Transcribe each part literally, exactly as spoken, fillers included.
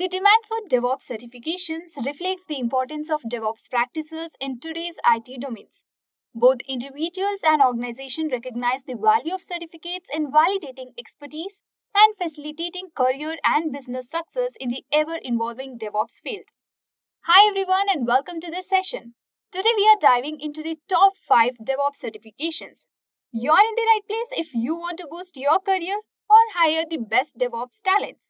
The demand for DevOps certifications reflects the importance of DevOps practices in today's I T domains. Both individuals and organizations recognize the value of certificates in validating expertise and facilitating career and business success in the ever-evolving DevOps field. Hi everyone and welcome to this session. Today we are diving into the top five DevOps certifications. You're in the right place if you want to boost your career or hire the best DevOps talents.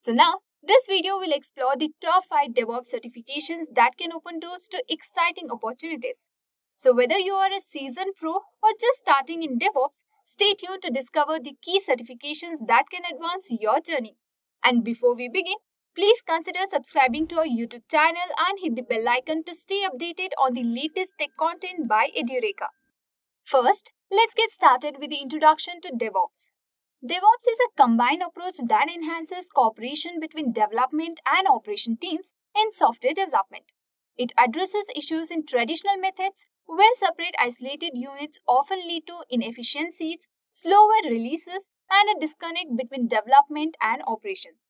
So now, this video will explore the top five DevOps certifications that can open doors to exciting opportunities. So whether you are a seasoned pro or just starting in DevOps, stay tuned to discover the key certifications that can advance your journey. And before we begin, please consider subscribing to our YouTube channel and hit the bell icon to stay updated on the latest tech content by Edureka. First, let's get started with the introduction to DevOps. DevOps is a combined approach that enhances cooperation between development and operation teams in software development. It addresses issues in traditional methods where separate isolated units often lead to inefficiencies, slower releases, and a disconnect between development and operations.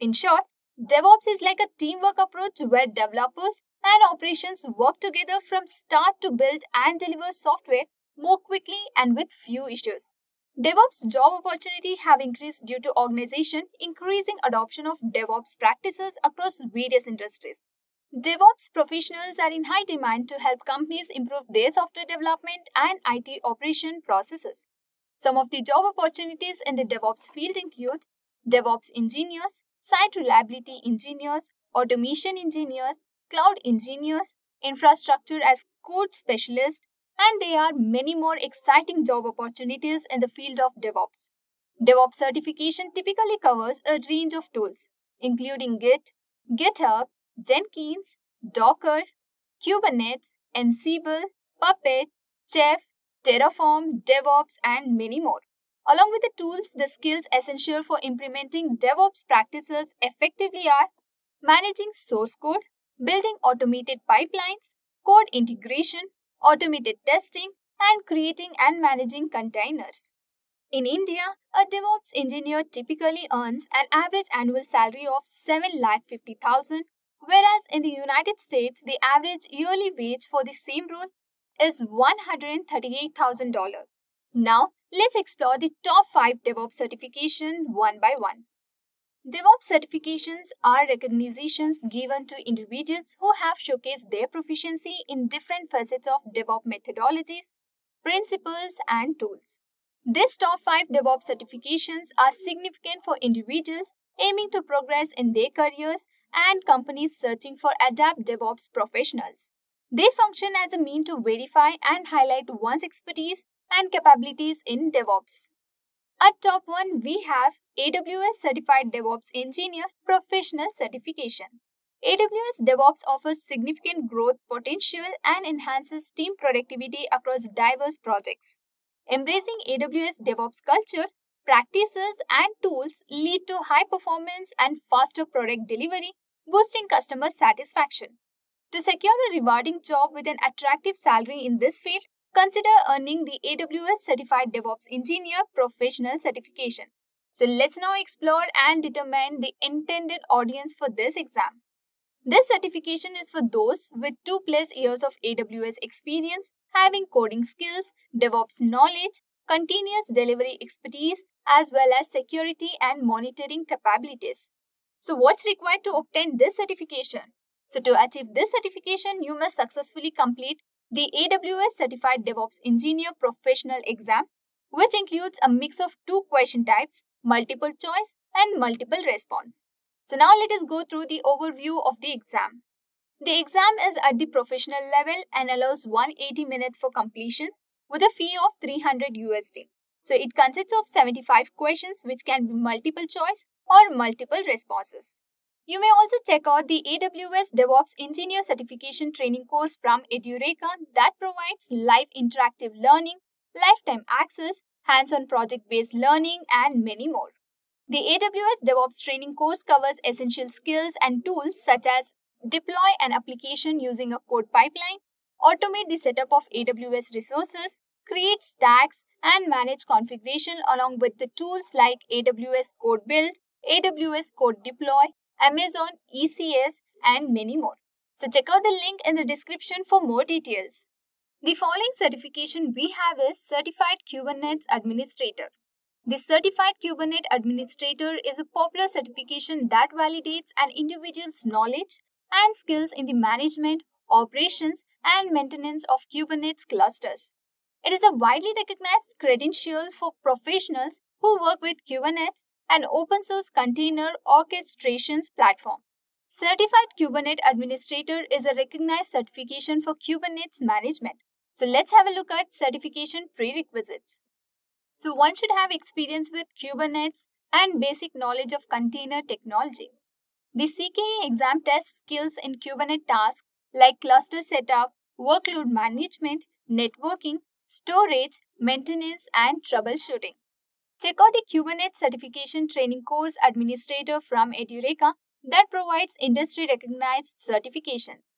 In short, DevOps is like a teamwork approach where developers and operations work together from start to build and deliver software more quickly and with few issues. DevOps job opportunities have increased due to organizations increasing adoption of DevOps practices across various industries. DevOps professionals are in high demand to help companies improve their software development and I T operation processes. Some of the job opportunities in the DevOps field include DevOps engineers, site reliability engineers, automation engineers, cloud engineers, infrastructure as code specialists, and there are many more exciting job opportunities in the field of DevOps. DevOps certification typically covers a range of tools, including Git, GitHub, Jenkins, Docker, Kubernetes, Ansible, Puppet, Chef, Terraform, DevOps, and many more. Along with the tools, the skills essential for implementing DevOps practices effectively are managing source code, building automated pipelines, code integration, automated testing, and creating and managing containers. In India, a DevOps engineer typically earns an average annual salary of seven lakh fifty thousand, whereas in the United States, the average yearly wage for the same role is one hundred thirty-eight thousand dollars. Now, let's explore the top five DevOps certifications one by one. DevOps certifications are recognitions given to individuals who have showcased their proficiency in different facets of DevOps methodologies, principles, and tools. These top five DevOps certifications are significant for individuals aiming to progress in their careers and companies searching for adept DevOps professionals. They function as a means to verify and highlight one's expertise and capabilities in DevOps. At top one, we have A W S Certified DevOps Engineer Professional Certification. A W S DevOps offers significant growth potential and enhances team productivity across diverse projects. Embracing A W S DevOps culture, practices, and tools lead to high performance and faster product delivery, boosting customer satisfaction. To secure a rewarding job with an attractive salary in this field, consider earning the A W S Certified DevOps Engineer Professional Certification. So let's now explore and determine the intended audience for this exam. This certification is for those with two plus years of A W S experience, having coding skills, DevOps knowledge, continuous delivery expertise, as well as security and monitoring capabilities. So what's required to obtain this certification? So to achieve this certification, you must successfully complete the A W S Certified DevOps Engineer Professional Exam, which includes a mix of two question types, multiple choice and multiple response. So now let us go through the overview of the exam. The exam is at the professional level and allows one hundred eighty minutes for completion with a fee of three hundred U S D. So it consists of seventy-five questions which can be multiple choice or multiple responses. You may also check out the A W S DevOps Engineer Certification Training course from Edureka that provides live interactive learning, lifetime access, hands-on project-based learning, and many more. The A W S DevOps Training course covers essential skills and tools such as deploy an application using a code pipeline, automate the setup of A W S resources, create stacks, and manage configuration along with the tools like A W S Code Build, A W S Code Deploy, Amazon E C S, and many more. So check out the link in the description for more details. The following certification we have is Certified Kubernetes Administrator. The Certified Kubernetes Administrator is a popular certification that validates an individual's knowledge and skills in the management, operations, and maintenance of Kubernetes clusters. It is a widely recognized credential for professionals who work with Kubernetes, an open-source container orchestration platform. Certified Kubernetes Administrator is a recognized certification for Kubernetes management. So let's have a look at certification prerequisites. So one should have experience with Kubernetes and basic knowledge of container technology. The C K E exam tests skills in Kubernetes tasks like cluster setup, workload management, networking, storage, maintenance, and troubleshooting. Check out the Kubernetes Certification Training Course Administrator from Edureka that provides industry-recognized certifications.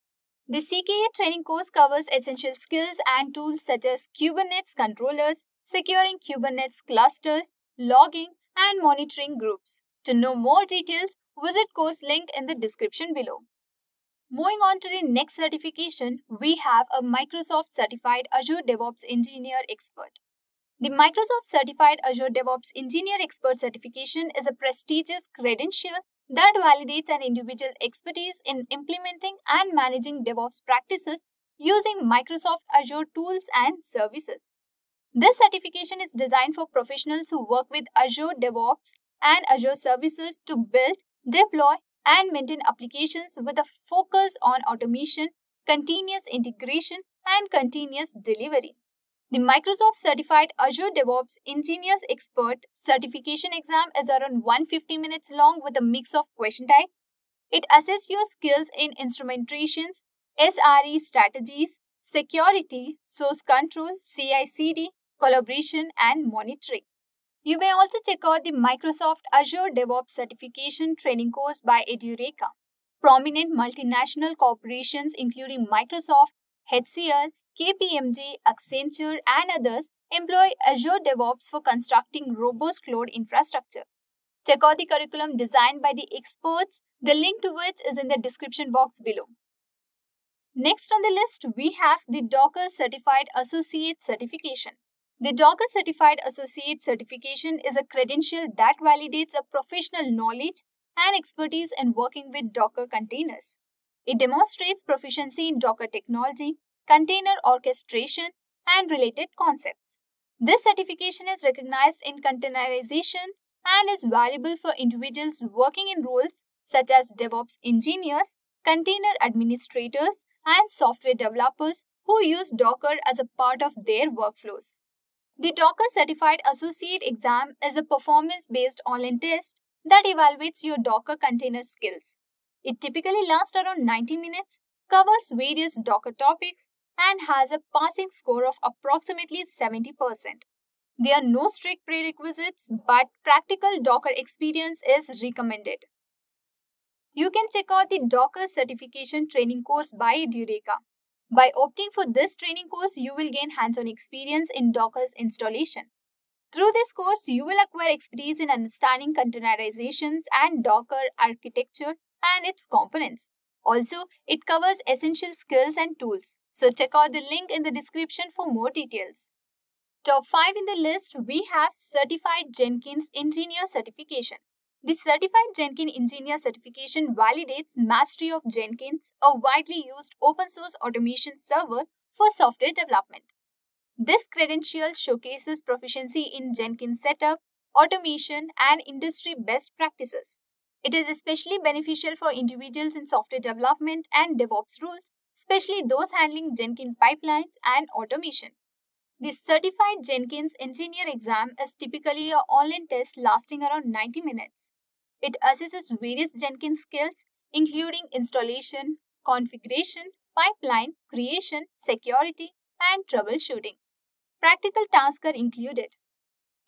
The C K E training course covers essential skills and tools such as Kubernetes controllers, securing Kubernetes clusters, logging, and monitoring groups. To know more details, visit course link in the description below. Moving on to the next certification, we have a Microsoft Certified Azure DevOps Engineer Expert. The Microsoft Certified Azure DevOps Engineer Expert certification is a prestigious credential that validates an individual's expertise in implementing and managing DevOps practices using Microsoft Azure tools and services. This certification is designed for professionals who work with Azure DevOps and Azure services to build, deploy, and maintain applications with a focus on automation, continuous integration, and continuous delivery. The Microsoft Certified Azure DevOps Engineers Expert certification exam is around one hundred fifty minutes long with a mix of question types. It assesses your skills in instrumentations, S R E strategies, security, source control, C I C D, collaboration, and monitoring. You may also check out the Microsoft Azure DevOps Certification Training Course by Edureka. Prominent multinational corporations including Microsoft, H C L, K P M G, Accenture, and others employ Azure DevOps for constructing robust cloud infrastructure. Check out the curriculum designed by the experts, the link to which is in the description box below. Next on the list, we have the Docker Certified Associate certification. The Docker Certified Associate certification is a credential that validates a professional knowledge and expertise in working with Docker containers. It demonstrates proficiency in Docker technology, container orchestration, and related concepts. This certification is recognized in containerization and is valuable for individuals working in roles such as DevOps engineers, container administrators, and software developers who use Docker as a part of their workflows. The Docker Certified Associate exam is a performance-based online test that evaluates your Docker container skills. It typically lasts around ninety minutes, covers various Docker topics, and has a passing score of approximately seventy percent. There are no strict prerequisites, but practical Docker experience is recommended. You can check out the Docker Certification Training Course by Edureka. By opting for this training course, you will gain hands-on experience in Docker's installation. Through this course, you will acquire expertise in understanding containerizations and Docker architecture and its components. Also, it covers essential skills and tools. So check out the link in the description for more details. Top five in the list, we have Certified Jenkins Engineer Certification. The Certified Jenkins Engineer certification validates mastery of Jenkins, a widely used open-source automation server for software development. This credential showcases proficiency in Jenkins setup, automation, and industry best practices. It is especially beneficial for individuals in software development and DevOps roles, especially those handling Jenkins pipelines and automation. The Certified Jenkins Engineer exam is typically an online test lasting around ninety minutes. It assesses various Jenkins skills, including installation, configuration, pipeline, creation, security, and troubleshooting. Practical tasks are included.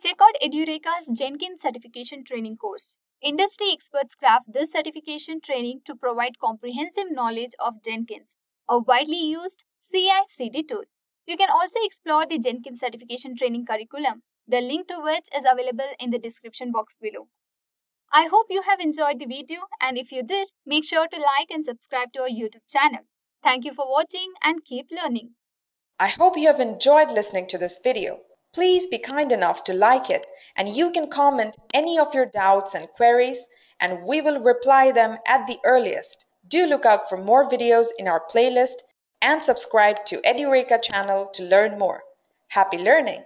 Check out Edureka's Jenkins Certification Training Course. Industry experts craft this certification training to provide comprehensive knowledge of Jenkins, a widely used C I C D tool. You can also explore the Jenkins Certification Training Curriculum, the link to which is available in the description box below. I hope you have enjoyed the video, and if you did, make sure to like and subscribe to our YouTube channel. Thank you for watching and keep learning. I hope you have enjoyed listening to this video. Please be kind enough to like it, and you can comment any of your doubts and queries, and we will reply them at the earliest. Do look out for more videos in our playlist and subscribe to Edureka channel to learn more. Happy learning!